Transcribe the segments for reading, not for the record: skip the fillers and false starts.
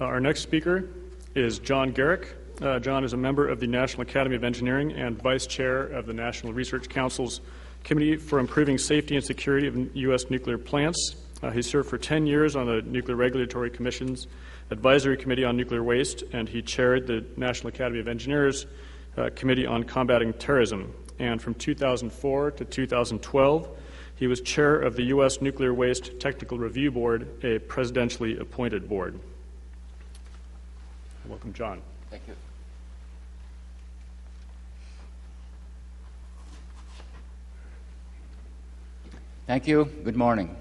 Our next speaker is John Garrick. John is a member of the National Academy of Engineering and Vice Chair of the National Research Council's Committee for Improving Safety and Security of U.S. Nuclear Plants. He served for 10 years on the Nuclear Regulatory Commission's Advisory Committee on Nuclear Waste, and he chaired the National Academy of Engineers Committee on Combating Terrorism. And from 2004 to 2012, he was chair of the U.S. Nuclear Waste Technical Review Board, a presidentially appointed board. Welcome, John. Thank you. Thank you. Good morning.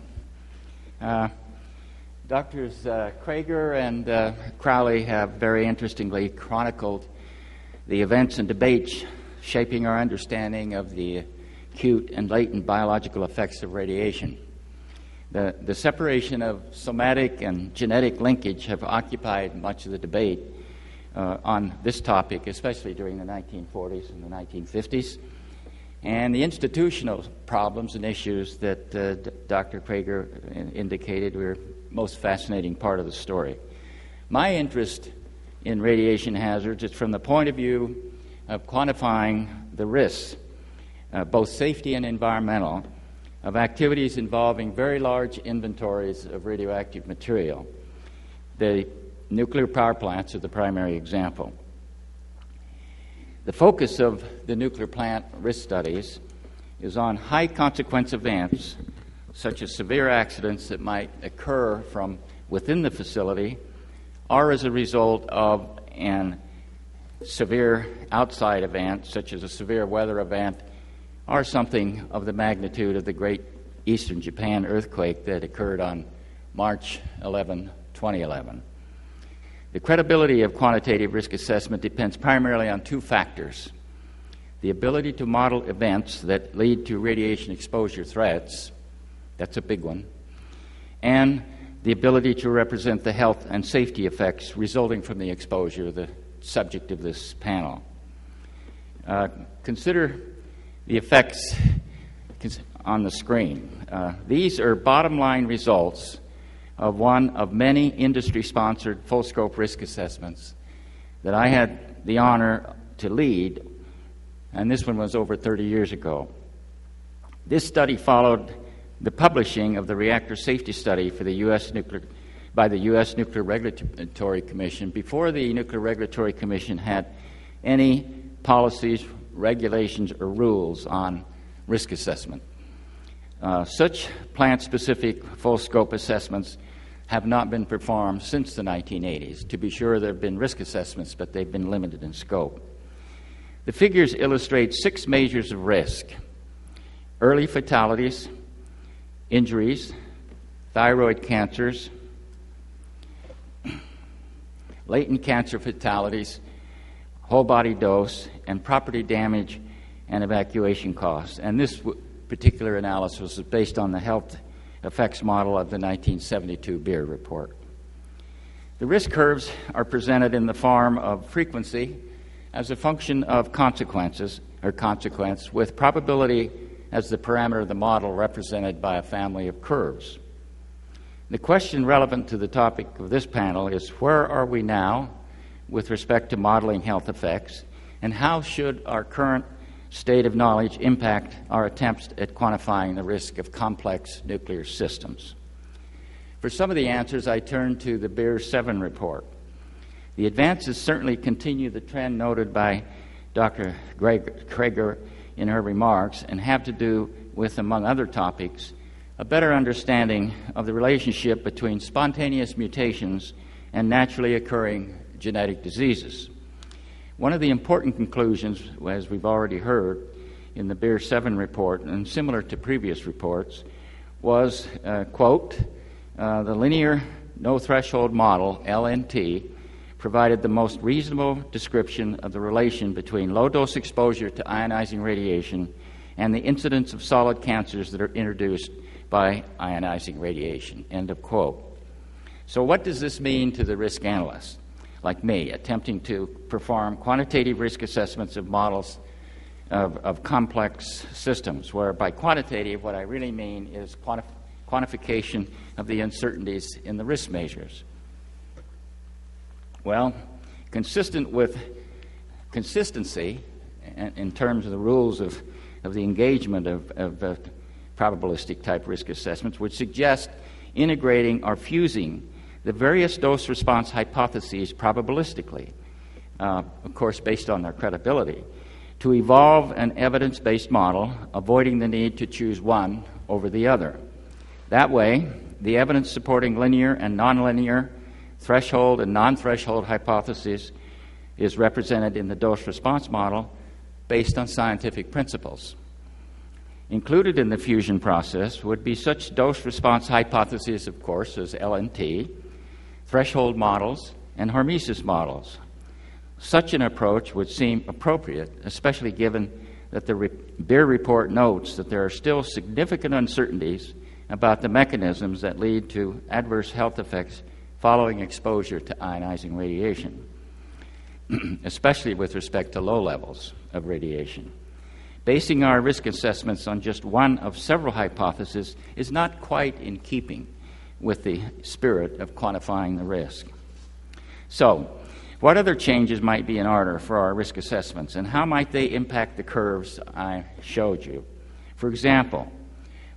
Doctors Krieger and Crowley have very interestingly chronicled the events and debates shaping our understanding of the acute and latent biological effects of radiation. The separation of somatic and genetic linkage have occupied much of the debate on this topic, especially during the 1940s and the 1950s. And the institutional problems and issues that Dr. Krieger indicated were the most fascinating part of the story. My interest in radiation hazards is from the point of view of quantifying the risks, both safety and environmental, of activities involving very large inventories of radioactive material. The nuclear power plants are the primary example. The focus of the nuclear plant risk studies is on high consequence events, such as severe accidents that might occur from within the facility or as a result of an severe outside event, such as a severe weather event or something of the magnitude of the Great Eastern Japan earthquake that occurred on March 11, 2011. The credibility of quantitative risk assessment depends primarily on two factors: the ability to model events that lead to radiation exposure threats, that's a big one, and the ability to represent the health and safety effects resulting from the exposure, the subject of this panel. Consider the effects on the screen. These are bottom line results of one of many industry-sponsored full-scope risk assessments that I had the honor to lead, and this one was over 30 years ago. This study followed the publishing of the reactor safety study for the U.S. nuclear by the U.S. Nuclear Regulatory Commission before the Nuclear Regulatory Commission had any policies, regulations, or rules on risk assessment. Such plant-specific full-scope assessments have not been performed since the 1980s. To be sure, there have been risk assessments, but they've been limited in scope. The figures illustrate six measures of risk: early fatalities, injuries, thyroid cancers, latent cancer fatalities, whole body dose, and property damage and evacuation costs. And this particular analysis is based on the health effects model of the 1972 BEIR report. The risk curves are presented in the form of frequency as a function of consequences or consequence, with probability as the parameter of the model represented by a family of curves. The question relevant to the topic of this panel is, where are we now with respect to modeling health effects, and how should our current state of knowledge impact our attempts at quantifying the risk of complex nuclear systems? For some of the answers, I turn to the BEIR 7 report. The advances certainly continue the trend noted by Dr. Krieger in her remarks and have to do with, among other topics, a better understanding of the relationship between spontaneous mutations and naturally occurring genetic diseases. One of the important conclusions, as we've already heard in the BEIR 7 report, and similar to previous reports, was, quote, the linear no-threshold model, LNT, provided the most reasonable description of the relation between low-dose exposure to ionizing radiation and the incidence of solid cancers that are introduced by ionizing radiation, end of quote. So what does this mean to the risk analyst like me attempting to perform quantitative risk assessments of models of complex systems, where by quantitative what I really mean is quantification of the uncertainties in the risk measures? Well, consistent with consistency in terms of the rules of the engagement of probabilistic type risk assessments would suggest integrating or fusing the various dose response hypotheses probabilistically, of course based on their credibility, to evolve an evidence-based model, avoiding the need to choose one over the other. That way, the evidence supporting linear and nonlinear, threshold and non-threshold hypotheses is represented in the dose-response model based on scientific principles. Included in the fusion process would be such dose-response hypotheses, of course, as LNT, threshold models, and hormesis models. Such an approach would seem appropriate, especially given that the BEIR report notes that there are still significant uncertainties about the mechanisms that lead to adverse health effects following exposure to ionizing radiation, especially with respect to low levels of radiation. Basing our risk assessments on just one of several hypotheses is not quite in keeping with the spirit of quantifying the risk. So, what other changes might be in order for our risk assessments, and how might they impact the curves I showed you? For example,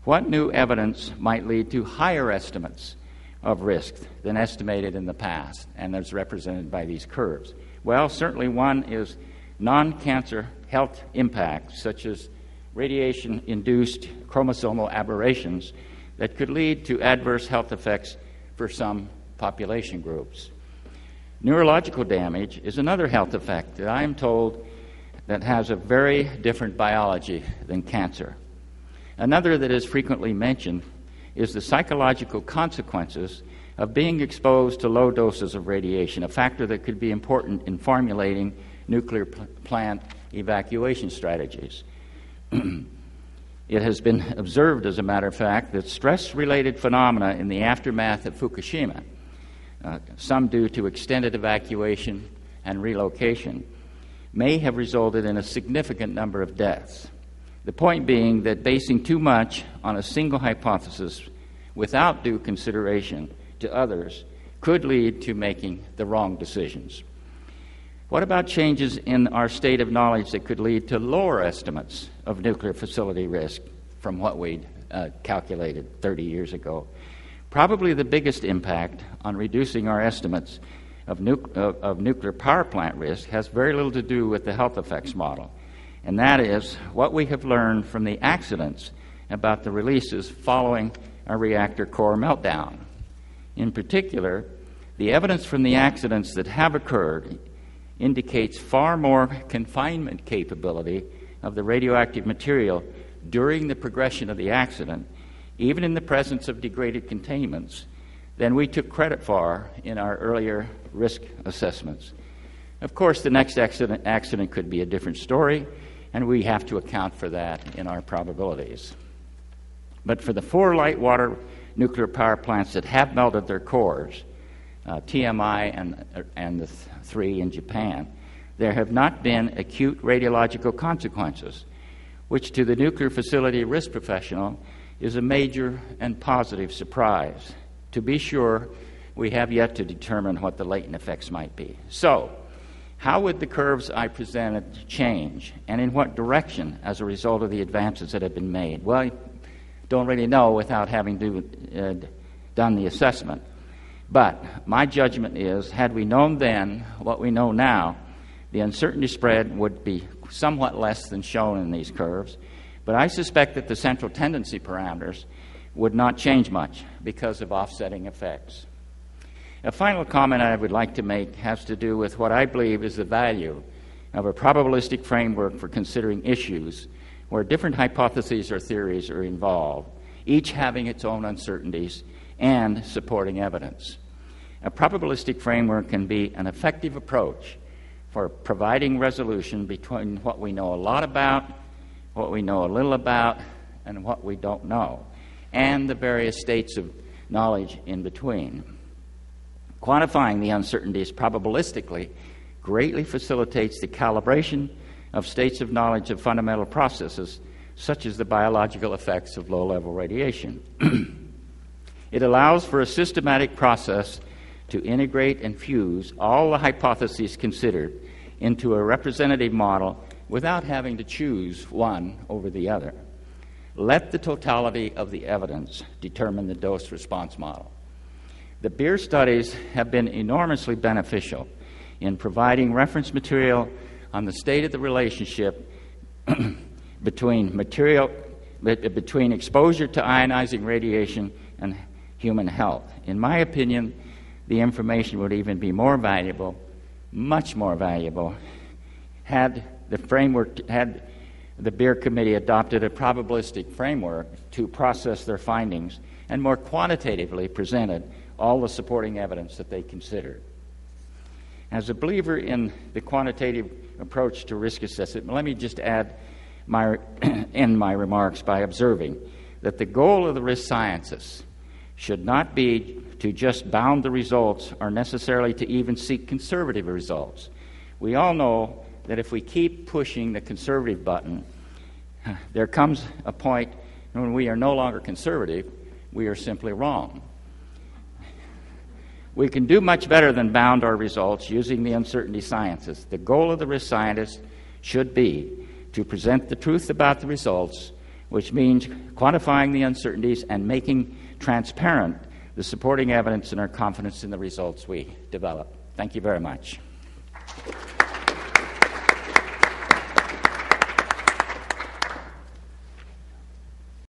what new evidence might lead to higher estimates of risk than estimated in the past, and that's represented by these curves? Well, certainly one is non-cancer health impacts, such as radiation-induced chromosomal aberrations that could lead to adverse health effects for some population groups. Neurological damage is another health effect that I am told that has a very different biology than cancer. Another that is frequently mentioned is the psychological consequences of being exposed to low doses of radiation, a factor that could be important in formulating nuclear plant evacuation strategies. It has been observed, as a matter of fact, that stress-related phenomena in the aftermath of Fukushima, some due to extended evacuation and relocation, may have resulted in a significant number of deaths. The point being that basing too much on a single hypothesis without due consideration to others could lead to making the wrong decisions. What about changes in our state of knowledge that could lead to lower estimates of nuclear facility risk from what we calculated 30 years ago? Probably the biggest impact on reducing our estimates of nuclear power plant risk has very little to do with the health effects model. And that is what we have learned from the accidents about the releases following a reactor core meltdown. In particular, the evidence from the accidents that have occurred indicates far more confinement capability of the radioactive material during the progression of the accident, even in the presence of degraded containments, than we took credit for in our earlier risk assessments. Of course, the next accident could be a different story, and we have to account for that in our probabilities. But for the 4 light water nuclear power plants that have melted their cores, TMI and the 3 in Japan, there have not been acute radiological consequences, which to the nuclear facility risk professional is a major and positive surprise. To be sure, we have yet to determine what the latent effects might be. So, how would the curves I presented change, and in what direction as a result of the advances that have been made? Well, I don't really know without having done the assessment. But my judgment is, had we known then what we know now, the uncertainty spread would be somewhat less than shown in these curves. But I suspect that the central tendency parameters would not change much because of offsetting effects. A final comment I would like to make has to do with what I believe is the value of a probabilistic framework for considering issues where different hypotheses or theories are involved, each having its own uncertainties and supporting evidence. A probabilistic framework can be an effective approach for providing resolution between what we know a lot about, what we know a little about, and what we don't know, and the various states of knowledge in between. Quantifying the uncertainties probabilistically greatly facilitates the calibration of states of knowledge of fundamental processes, such as the biological effects of low-level radiation. It allows for a systematic process to integrate and fuse all the hypotheses considered into a representative model without having to choose one over the other. Let the totality of the evidence determine the dose response model. The BEIR studies have been enormously beneficial in providing reference material on the state of the relationship between exposure to ionizing radiation and human health. In my opinion, the information would even be more valuable, much more valuable, had the BEIR committee adopted a probabilistic framework to process their findings and more quantitatively presented all the supporting evidence that they considered. As a believer in the quantitative approach to risk assessment, let me just end my remarks by observing that the goal of the risk sciences should not be to just bound the results or necessarily to even seek conservative results. We all know that if we keep pushing the conservative button, there comes a point when we are no longer conservative, we are simply wrong. We can do much better than bound our results using the uncertainty sciences. The goal of the risk scientist should be to present the truth about the results, which means quantifying the uncertainties and making transparent the supporting evidence and our confidence in the results we develop. Thank you very much.